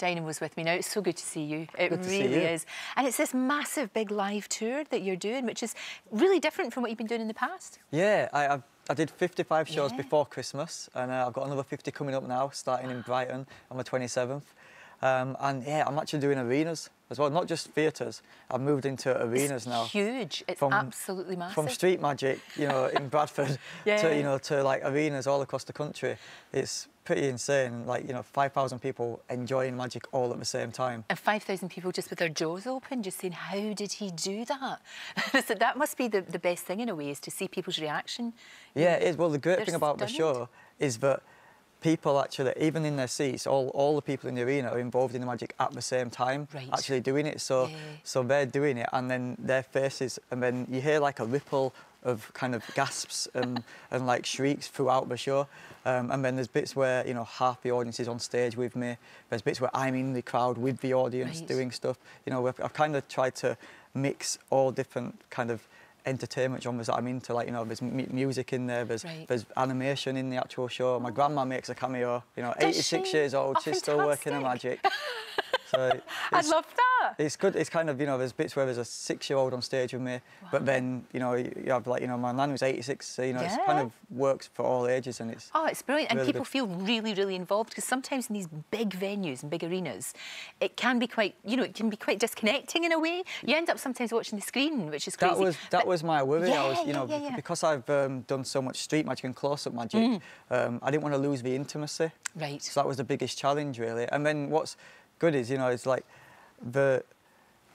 Dynamo's with me now. It's so good to see you. It really is. And it's this massive big live tour that you're doing, which is really different from what you've been doing in the past. Yeah, I did 55 shows before Christmas, and I've got another 50 coming up now, starting in Brighton on the 27th. And yeah, I'm actually doing arenas as well, not just theatres. I've moved into arenas now. It's huge. It's absolutely massive. From street magic, you know, in Bradford, to to like arenas all across the country. It's pretty insane. Like, you know, 5,000 people enjoying magic all at the same time. And 5,000 people just with their jaws open, just saying, "How did he do that?" So that must be the best thing in a way, is to see people's reaction. Yeah, it is. Well, the great thing about the show is that people actually, even in their seats, all the people in the arena are involved in the magic at the same time, actually doing it. So so they're doing it, and then their faces, and then you hear like a ripple of kind of gasps and like shrieks throughout the show. And then there's bits where, you know, half the audience is on stage with me. There's bits where I'm in the crowd with the audience doing stuff. You know, I've kind of tried to mix all different kind of entertainment genres that I'm into, like, you know, there's music in there, there's animation in the actual show. My grandma makes a cameo, you know, 86 years old, she's still working in magic. So I love that. It's good. It's kind of, you know, there's bits where there's a 6-year-old on stage with me, but then, you know, you have, like, you know, my nan was 86, so, you know, it kind of works for all ages, and it's... Oh, it's brilliant. Really, and people feel really, really involved, because sometimes in these big venues and big arenas, it can be quite, you know, it can be quite disconnecting in a way. You end up sometimes watching the screen, which is crazy. That was my worry. I was, you know, because I've done so much street magic and close-up magic, I didn't want to lose the intimacy. Right. So that was the biggest challenge, really. And then what's good is, you know, it's like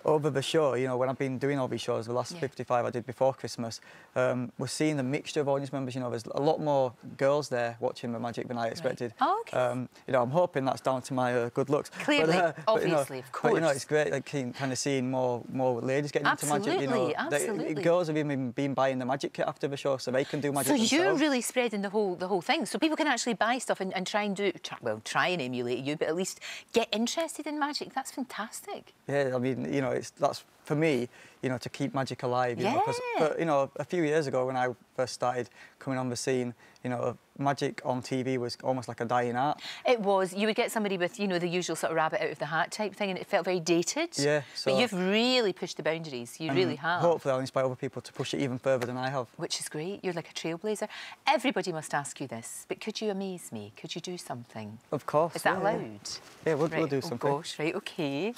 over the show, you know, when I've been doing all these shows, the last 55 I did before Christmas, we're seeing the mixture of audience members. You know, there's a lot more girls there watching the magic than I expected. Oh, okay. You know, I'm hoping that's down to my good looks. Clearly, obviously, you know, of course. But, you know, it's great, like, kind of seeing more ladies getting into magic. You know, the girls have even been buying the magic kit after the show, so they can do magic themselves. So you're really spreading the whole thing, so people can actually buy stuff and try and try and emulate you, but at least get interested in magic. That's fantastic. Yeah, I mean, you know, that's for me, you know, to keep magic alive. You know, because, you know, a few years ago when I first started coming on the scene, you know, magic on TV was almost like a dying art. It was. You would get somebody with, you know, the usual sort of rabbit out of the hat type thing, and it felt very dated. Yeah. So, but you've really pushed the boundaries. You really have. Hopefully I'll inspire other people to push it even further than I have. Which is great. You're like a trailblazer. Everybody must ask you this, but could you amaze me? Could you do something? Of course. Is that allowed? Yeah, we'll do something. Oh gosh, right, okay.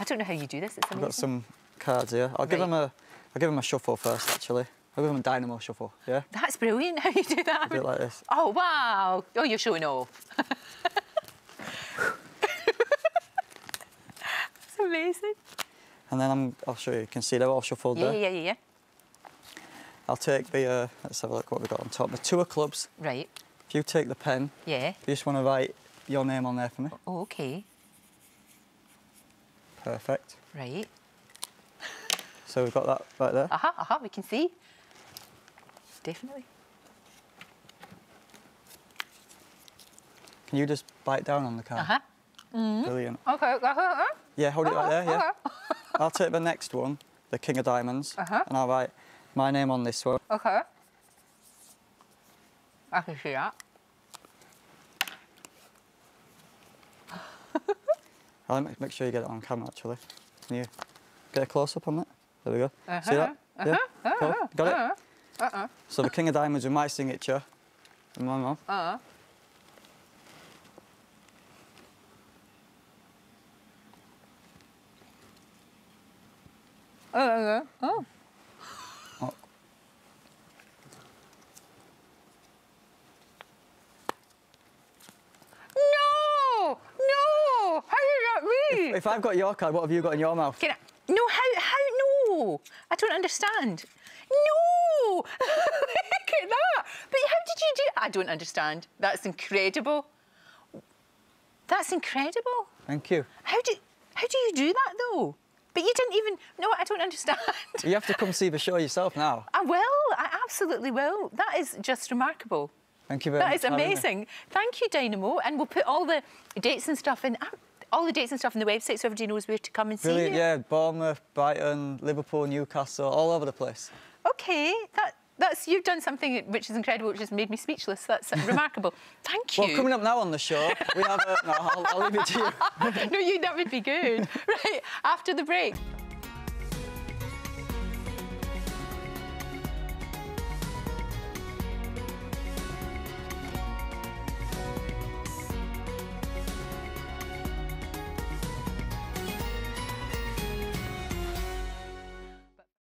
I don't know how you do this. I've got some cards here. I'll give them a shuffle first, actually. I'll give them a Dynamo shuffle, yeah? That's brilliant, how you do that. I do it like this. Oh, wow. Oh, you're showing off. That's amazing. And then I'll show you. You can see they're all shuffled there. Yeah. I'll take the... let's have a look what we've got on top. The 2 of clubs. Right. If you take the pen... Yeah. You just want to write your name on there for me. Oh, OK. Perfect. Right. So we've got that right there. We can see. Definitely. Can you just bite down on the card? Brilliant. Okay. Yeah, hold it right there, yeah. I'll take the next one, the King of Diamonds, and I'll write my name on this one. Okay. I can see that. I'll make sure you get it on camera, actually. Can you get a close-up on that? There we go. See that? Yeah? Cool. Got it? So the King of Diamonds with my signature. Come on, Mum. Oh. If I've got your card, what have you got in your mouth? No, I don't understand. No! Look at that! But how did you do... I don't understand. That's incredible. That's incredible. Thank you. How do you do that, though? But you didn't even... No, I don't understand. You have to come see the show yourself now. I will. I absolutely will. That is just remarkable. Thank you very much. That is amazing. Thank you, Dynamo. And we'll put all the dates and stuff in... All the dates and stuff on the website, so everybody knows where to come and see you. Yeah, Bournemouth, Brighton, Liverpool, Newcastle, all over the place. OK, that that's, you've done something which is incredible, which has made me speechless. That's remarkable. Thank you. Well, coming up now on the show, we have... No, I'll leave it to you. No, you, that would be good. Right, after the break.